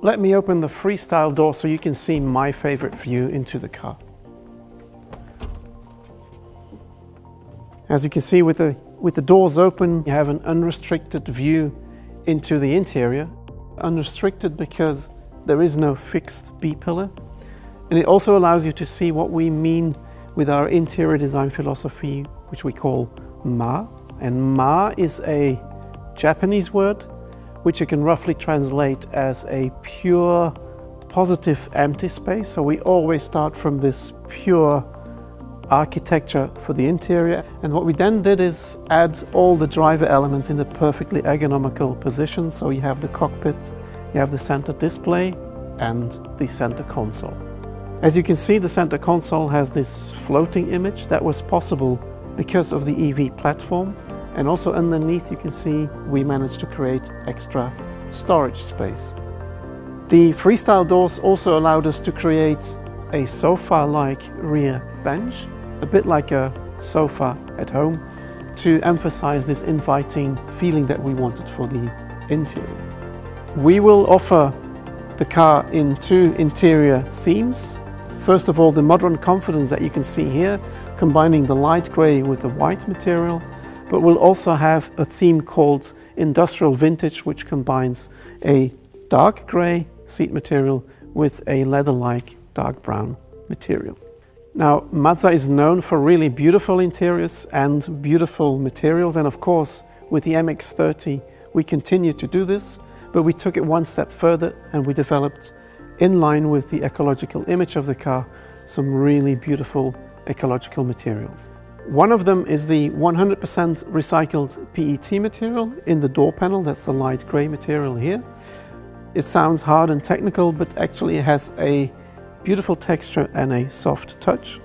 Let me open the freestyle door so you can see my favorite view into the car. As you can see with the doors open, you have an unrestricted view into the interior. Unrestricted because there is no fixed B-pillar, and it also allows you to see what we mean with our interior design philosophy, which we call Ma. And Ma is a Japanese word which you can roughly translate as a pure positive empty space. So we always start from this pure architecture for the interior. And what we then did is add all the driver elements in the perfectly ergonomical position. So you have the cockpit, you have the center display and the center console. As you can see, the center console has this floating image that was possible because of the EV platform. And also underneath you can see we managed to create extra storage space. The freestyle doors also allowed us to create a sofa-like rear bench, a bit like a sofa at home, to emphasize this inviting feeling that we wanted for the interior. We will offer the car in two interior themes. First of all, the modern confidence that you can see here, combining the light grey with the white material. But we'll also have a theme called Industrial Vintage, which combines a dark grey seat material with a leather-like dark brown material. Now, Mazda is known for really beautiful interiors and beautiful materials. And of course, with the MX-30, we continue to do this, but we took it one step further and we developed, in line with the ecological image of the car, some really beautiful ecological materials. One of them is the 100% recycled PET material in the door panel. That's the light grey material here. It sounds hard and technical, but actually it has a beautiful texture and a soft touch.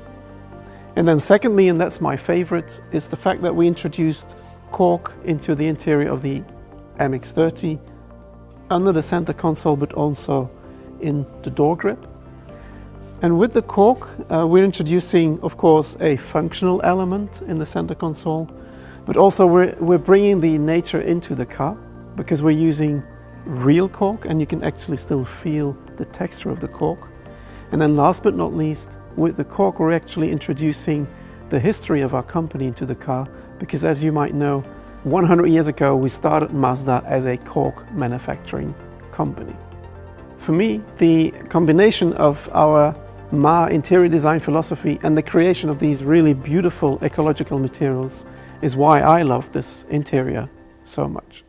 And then secondly, and that's my favorite, is the fact that we introduced cork into the interior of the MX-30 under the center console, but also in the door grip. And with the cork, we're introducing, of course, a functional element in the center console, but also we're bringing the nature into the car because we're using real cork and you can actually still feel the texture of the cork. And then last but not least, with the cork, we're actually introducing the history of our company into the car because, as you might know, 100 years ago, we started Mazda as a cork manufacturing company. For me, the combination of our Ma interior design philosophy and the creation of these really beautiful ecological materials is why I love this interior so much.